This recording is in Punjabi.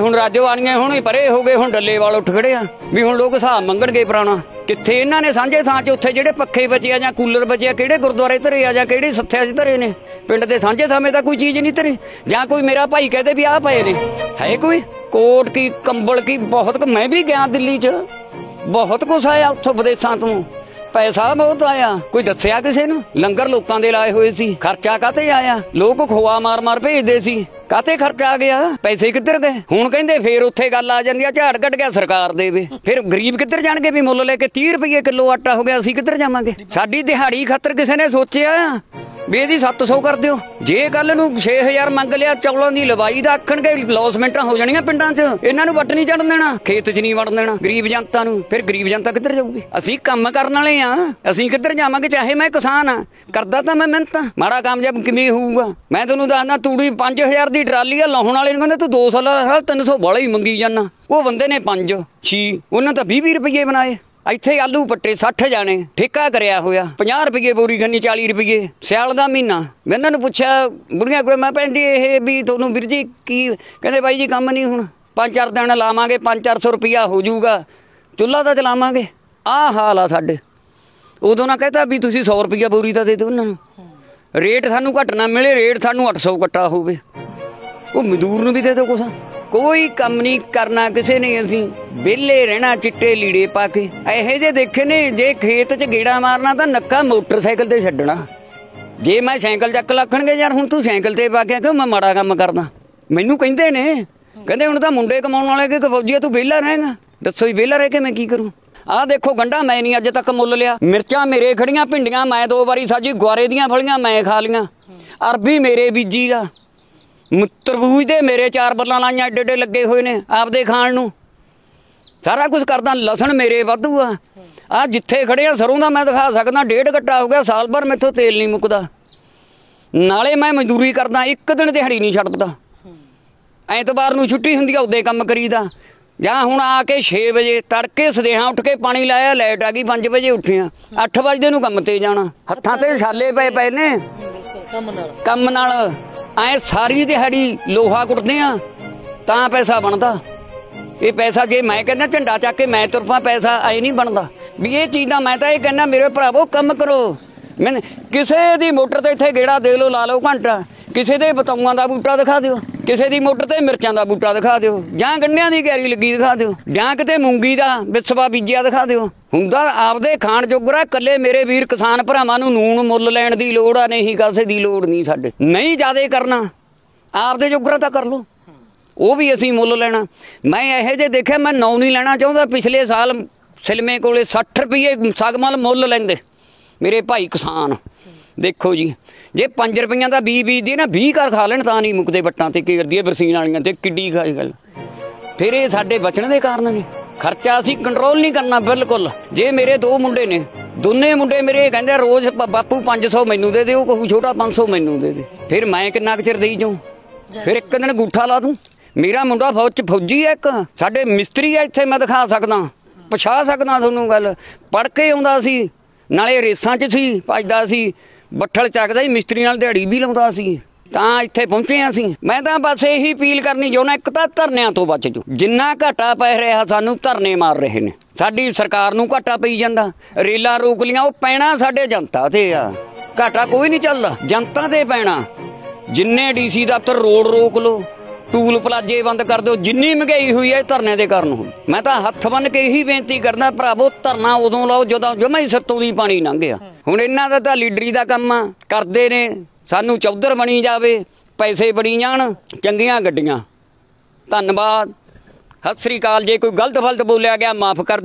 ਹੁਣ ਰਾਜੋਵਾਨੀਆਂ ਹੁਣ ਪਰੇ ਹੋ ਗਏ, ਹੁਣ ਡੱਲੇ ਵਾਲ ਉੱਠ ਖੜੇ ਆ ਵੀ ਹੁਣ ਲੋਕ ਹਿਸਾਬ ਮੰਗਣਗੇ ਪੁਰਾਣਾ। ਕਿੱਥੇ ਇਹਨਾਂ ਨੇ ਸਾਂਝੇ ਥਾਂ 'ਚ ਉੱਥੇ ਜਿਹੜੇ ਪੱਖੇ ਬਚਿਆ ਜਾਂ ਕੂਲਰ ਬਚਿਆ ਕਿਹੜੇ ਗੁਰਦੁਆਰੇ ਧਰੇ ਆ ਜਾਂ ਕਿਹੜੇ ਸੱਥਿਆ 'ਚ ਧਰੇ ਨੇ। ਪਿੰਡ ਦੇ ਸਾਂਝੇ ਥਾਵੇਂ ਤਾਂ ਕੋਈ ਚੀਜ਼ ਨਹੀਂ ਧਰੇ, ਜਾਂ ਕੋਈ ਮੇਰਾ ਭਾਈ ਕਹਦੇ ਵੀ ਆਹ ਪਏ ਨੇ, ਹੈ ਕੋਈ ਕੋਟ ਕੀ ਕੰਬਲ ਕੀ ਬਹੁਤ। ਮੈਂ ਵੀ ਗਿਆ ਦਿੱਲੀ 'ਚ, ਬਹੁਤ ਕੁਛ ਆਇਆ ਉੱਥੋਂ ਵਿਦੇਸ਼ਾਂ ਤੋਂ, पैसा बहुत आया। कोई दस्या किसी ने लंगर लोकां दे लाए हुए सी, खर्चा काते आया, लोग खोआ मार मार भेजदे सी, काते खर्चा आ गया, पैसे किधर गए। हुण कहंदे फिर उत्थे गल आ जांदी आ झाड़ कट गया सरकार देवे, फिर गरीब किधर जाणगे भी मुल लेके 30 रुपये किलो आटा हो गया, असीं किधर जावांगे। साडी दिहाड़ी खातर किसी ने सोचिआ ਵੀ ਇਹਦੀ 700 ਕਰ ਦਿਓ, ਜੇ ਕੱਲ ਨੂੰ 6000 ਮੰਗ ਲਿਆ ਚੌਲਾਂ ਦੀ ਲਵਾਈ ਦਾ ਆਖਣਗੇ ਲੌਸਮੈਂਟਾਂ ਹੋ ਜਾਣੀਆਂ ਪਿੰਡਾਂ 'ਚ, ਇਹਨਾਂ ਨੂੰ ਵੱਟ ਨਹੀਂ ਚੜਨ ਦੇਣਾ, ਖੇਤ 'ਚ ਨਹੀਂ ਵੜਨ ਦੇਣਾ ਗਰੀਬ ਜਨਤਾ ਨੂੰ, ਫਿਰ ਗਰੀਬ ਜਨਤਾ ਕਿੱਧਰ ਜਾਊਗੀ। ਅਸੀਂ ਕੰਮ ਕਰਨ ਵਾਲੇ ਆ, ਅਸੀਂ ਕਿੱਧਰ ਜਾਵਾਂਗੇ। ਚਾਹੇ ਮੈਂ ਕਿਸਾਨ ਆ, ਕਰਦਾ ਤਾਂ ਮੈਂ ਮਿਹਨਤ, ਮਾੜਾ ਕਾਮਯਾਬ ਕਿਵੇਂ ਹੋਊਗਾ। ਮੈਂ ਤੁਹਾਨੂੰ ਦੱਸਦਾ ਤੂੜੀ 5000 ਦੀ ਟਰਾਲੀ ਆ, ਲਾਉਣ ਵਾਲੇ ਨੂੰ ਕਹਿੰਦੇ ਤੂੰ 2 ਸਾਲ 300 ਵਾਲਾ ਹੀ ਮੰਗੀ ਜਾਂਦਾ, ਉਹ ਬੰਦੇ ਨੇ 5 6, ਉਹਨਾਂ ਤਾਂ 20 ਰੁਪਏ ਬਣਾਏ। ਇੱਥੇ ਆਲੂ ਪੱਟੇ 60 ਜਾਣੇ, ਠੇਕਾ ਕਰਿਆ ਹੋਇਆ 50 ਰੁਪਏ ਬੋਰੀ ਖੰਨੀ 40 ਰੁਪਏ ਸਿਆਲ ਦਾ ਮਹੀਨਾ। ਮੈਂ ਇਹਨਾਂ ਨੂੰ ਪੁੱਛਿਆ ਬੁੜੀਆਂ ਕੋਲ, ਮੈਂ ਭੈਣ ਜੀ ਇਹ ਵੀ ਤੁਹਾਨੂੰ ਵੀਰ ਜੀ ਕੀ ਕਹਿੰਦੇ, ਬਾਈ ਜੀ ਕੰਮ ਨਹੀਂ, ਹੁਣ 5-4 ਦਿਨ ਲਾਵਾਂਗੇ 5-400 ਰੁਪਇਆ ਹੋ ਜਾਊਗਾ, ਚੁੱਲ੍ਹਾ ਤਾਂ ਚਲਾਵਾਂਗੇ। ਆਹ ਹਾਲ ਆ ਸਾਡੇ। ਉਦੋਂ ਨਾ ਕਹਤਾ ਵੀ ਤੁਸੀਂ 100 ਰੁਪਇਆ ਬੋਰੀ ਤਾਂ ਦੇ ਦਿਓ ਉਹਨਾਂ ਨੂੰ, ਰੇਟ ਸਾਨੂੰ ਘੱਟ ਨਾ ਮਿਲੇ, ਰੇਟ ਸਾਨੂੰ 800 ਕੱਟਾ ਹੋਵੇ, ਉਹ ਮਜ਼ਦੂਰ ਨੂੰ ਵੀ ਦੇ ਦਿਓ ਕੁਛ। कोई कम नहीं करना किसी ने, असी बेले रहना चिट्टे लीड़े पाके। इहो जे देखे ने जे खेत च गेड़ा मारना तो नक्का मोटरसाइकिल ते छड्डना। जे मैं साइकिल चक लखणगे यार हुण तू साइकिल ते पा के, क्यों मैं माड़ा काम करदा। मैनू कहंदे ने, कहंदे हुण तां मुंडे कमाउण वाले के फौजीआ तू वेला रहेगा। दस्सो ही वेला रह के मैं की करूं। आ देखो गंढा मैं नहीं अज तक मुल लिया, मिर्चा मेरे खड़ियां, भिंडियां मैं 2 वारी साजी, गुआरे दीआं फलियां मैं खा लियां, अरबी मेरे बीजी दा, तरबूज दे मेरे 4 ਬੱਲਾਂ ਲਾਈਆਂ ਏਡੇ ਏਡੇ ਲੱਗੇ ਹੋਏ ਨੇ ਆਪਦੇ ਖਾਣ ਨੂੰ, ਸਾਰਾ ਕੁਝ ਕਰਦਾ, ਲਸਣ ਮੇਰੇ ਵਾਧੂ ਆ। ਆ ਜਿੱਥੇ ਖੜੇ ਆ ਸਰੋਂ ਦਾ ਮੈਂ ਦਿਖਾ ਸਕਦਾ 1.5 ਗੱਟਾ ਹੋ ਗਿਆ, ਸਾਲ ਭਰ ਮੈਥੋਂ ਤੇਲ ਨਹੀਂ ਮੁੱਕਦਾ, ਨਾਲੇ ਮੈਂ ਮਜ਼ਦੂਰੀ ਕਰਦਾ, ਇੱਕ ਦਿਨ ਦਿਹਾੜੀ ਨਹੀਂ ਛੱਡਦਾ, ਐਤਵਾਰ ਨੂੰ ਛੁੱਟੀ ਹੁੰਦੀ ਆ ਉਹਦੇ ਕੰਮ ਕਰੀਦਾ। ਜਾਂ ਹੁਣ ਆ ਕੇ 6 ਵਜੇ ਤੜਕੇ ਸਦੇਹਾ ਉੱਠ ਕੇ ਪਾਣੀ ਲਾਇਆ, ਲਾਈਟ ਆ ਗਈ 5 ਵਜੇ ਉੱਠਿਆ, 8 ਵਜੇ ਨੂੰ ਕੰਮ ਤੇ ਜਾਣਾ, ਹੱਥਾਂ ਤੇ ਛਾਲੇ ਪਏ ਪਏ ਨੇ ਕੰਮ ਨਾਲ। ਐ ਸਾਰੀ ਦਿਹਾੜੀ ਲੋਹਾ ਕੁੱਟਦੇ ਆ ਤਾਂ ਪੈਸਾ ਬਣਦਾ। ਇਹ ਪੈਸਾ ਜੇ ਮੈਂ ਕਹਿੰਦਾ ਝੰਡਾ ਚੱਕ ਕੇ ਮੈਂ ਤੁਰਪਾਂ, ਪੈਸਾ ਐ ਨਹੀਂ ਬਣਦਾ ਵੀ ਇਹ ਚੀਜ਼ ਦਾ। ਮੈਂ ਤਾਂ ਇਹ ਕਹਿੰਦਾ ਮੇਰੇ ਭਰਾਵੋ ਕੰਮ ਕਰੋ। ਮੈਂ ਕਿਸੇ ਦੀ ਮੋਟਰ ਤੇ ਇੱਥੇ ਗੇੜਾ ਦੇ ਲਓ, ਲਾ ਲਓ ਘੰਟਾ, ਕਿਸੇ ਦੇ ਬਤਾਊਆਂ ਦਾ ਬੂਟਾ ਦਿਖਾ ਦਿਓ, ਕਿਸੇ ਦੀ ਮੋਟਰ ਤੇ ਮਿਰਚਾਂ ਦਾ ਬੂਟਾ ਦਿਖਾ ਦਿਓ, ਜਾਂ ਗੰਢਿਆਂ ਦੀ ਕਿਆਰੀ ਲੱਗੀ ਦਿਖਾ ਦਿਓ, ਜਾਂ ਕਿਤੇ ਮੂੰਗੀ ਦਾ ਵਿਸਵਾ ਬੀਜਿਆ ਦਿਖਾ ਦਿਓ। ਹੁੰਦਾ ਆਪਦੇ ਖਾਣ ਜੋਗਰਾ। ਇਕੱਲੇ ਮੇਰੇ ਵੀਰ ਕਿਸਾਨ ਭਰਾਵਾਂ ਨੂੰ ਨੂਣ ਮੁੱਲ ਲੈਣ ਦੀ ਲੋੜ ਆ, ਨਹੀਂ ਕਿਸੇ ਦੀ ਲੋੜ ਨਹੀਂ। ਸਾਡੇ ਨਹੀਂ ਜ਼ਿਆਦਾ ਕਰਨਾ, ਆਪਦੇ ਜੋਗਰਾ ਤਾਂ ਕਰ ਲਓ, ਉਹ ਵੀ ਅਸੀਂ ਮੁੱਲ ਲੈਣਾ। ਮੈਂ ਇਹੋ ਜਿਹੇ ਦੇਖਿਆ, ਮੈਂ ਨੌ ਨਹੀਂ ਲੈਣਾ ਚਾਹੁੰਦਾ। ਪਿਛਲੇ ਸਾਲ ਸਿਲਮੇ ਕੋਲੇ 60 ਰੁਪਏ ਸਗਮਲ ਮੁੱਲ ਲੈਂਦੇ ਮੇਰੇ ਭਾਈ ਕਿਸਾਨ। ਦੇਖੋ ਜੀ, ਜੇ 5 ਰੁਪਈਆਂ ਦਾ 20 ਬੀਜ ਦੀ ਨਾ 20 ਘਰ ਖਾ ਲੈਣ ਤਾਂ ਨਹੀਂ ਮੁੱਕਦੇ, ਵੱਟਾਂ ਤੇ ਘੇਰਦੀ ਹੈ ਬਰਸੀਨ ਵਾਲੀਆਂ ਤੇ, ਕਿੱਡੀ ਖਾਈ ਗੱਲ। ਫਿਰ ਇਹ ਸਾਡੇ ਬਚਣ ਦੇ ਕਾਰਨ ਨੇ। ਖਰਚਾ ਅਸੀਂ ਕੰਟਰੋਲ ਨਹੀਂ ਕਰਨਾ ਬਿਲਕੁਲ। ਜੇ ਮੇਰੇ 2 ਮੁੰਡੇ ਨੇ, ਦੋਨੇ ਮੁੰਡੇ ਮੇਰੇ ਕਹਿੰਦੇ ਰੋਜ਼ ਬਾਪੂ 500 ਮੈਨੂੰ ਦੇ ਦੇ, ਉਹ ਕਹੂ ਛੋਟਾ 500 ਮੈਨੂੰ ਦੇ ਦੇ, ਫਿਰ ਮੈਂ ਕਿੰਨਾ ਕੁ ਚਿਰ ਦੇਈ ਜਾਊਂ। ਫਿਰ ਇੱਕ ਦਿਨ ਗੂਠਾ ਲਾ ਦੂੰ। ਮੇਰਾ ਮੁੰਡਾ ਫੌਜ 'ਚ ਫੌਜੀ ਹੈ, ਇੱਕ ਸਾਡੇ ਮਿਸਤਰੀ ਆ, ਇੱਥੇ ਮੈਂ ਦਿਖਾ ਸਕਦਾ, ਪਛਾਣ ਸਕਦਾ ਤੁਹਾਨੂੰ ਗੱਲ। ਪੜ੍ਹ ਕੇ ਆਉਂਦਾ ਸੀ, ਨਾਲੇ ਰੇਸਾਂ 'ਚ ਸੀ, ਭੱਜਦਾ ਸੀ, ਬੱਠਲ ਚੱਕਦਾ ਸੀ, ਮਿਸਤਰੀ ਨਾਲ ਦਿਹਾੜੀ ਵੀ ਲਾਉਂਦਾ ਸੀ, ਤਾਂ ਇੱਥੇ ਪਹੁੰਚੇ ਹਾਂ ਅਸੀਂ। ਮੈਂ ਤਾਂ ਬਸ ਇਹੀ ਅਪੀਲ ਕਰਨੀ ਚਾਹੁੰਦਾ, ਇੱਕ ਤਾਂ ਧਰਨਿਆਂ ਤੋਂ ਬਚ ਜਾਓ। ਜਿੰਨਾ ਘਾਟਾ ਪੈ ਰਿਹਾ ਸਾਨੂੰ, ਧਰਨੇ ਮਾਰ ਰਹੇ ਨੇ, ਸਾਡੀ ਸਰਕਾਰ ਨੂੰ ਘਾਟਾ ਪਈ ਜਾਂਦਾ, ਰੇਲਾਂ ਰੋਕ ਲੀਆਂ, ਉਹ ਪੈਣਾ ਸਾਡੇ ਜਨਤਾ ਤੇ ਆ, ਘਾਟਾ ਕੋਈ ਨਹੀਂ ਚੱਲਦਾ, ਜਨਤਾ ਤੇ ਪੈਣਾ। ਜਿੰਨੇ ਡੀਸੀ ਦਫ਼ਤਰ ਰੋਡ ਰੋਕ ਲਓ, ਟੂਲ ਪਲਾਜੇ ਬੰਦ ਕਰ ਦਿਓ, ਜਿੰਨੀ ਮਹਿੰਗਾਈ ਹੋਈ ਹੈ ਧਰਨੇ ਦੇ ਕਾਰਨ ਹੋਈ। ਮੈਂ ਤਾਂ ਹੱਥ ਬੰਨ ਕੇ ਇਹੀ ਬੇਨਤੀ ਕਰਦਾ ਭਰਾਵੋ, ਧਰਨਾ ਉਦੋਂ ਲਾਓ ਜਦੋਂ ਜਮਾਂ ਹੀ ਸੱਤੋਂ ਦੀ ਪਾਣੀ ਲੰਘਿਆ। ਹੁਣ ਇਹਨਾਂ ਦਾ ਤਾਂ ਲੀਡਰੀ ਦਾ ਕੰਮ ਆ, ਕਰਦੇ ਨੇ ਸਾਨੂੰ ਚੌਧਰ ਬਣੀ ਜਾਵੇ, ਪੈਸੇ ਬਣੀ ਜਾਣ, ਚੰਗੀਆਂ ਗੱਡੀਆਂ। ਧੰਨਵਾਦ, ਸਤਿ ਸ਼੍ਰੀ ਅਕਾਲ। ਜੇ ਕੋਈ ਗਲਤ ਫਲਤ ਬੋਲਿਆ ਗਿਆ ਮਾਫ ਕਰ ਦਿਓ।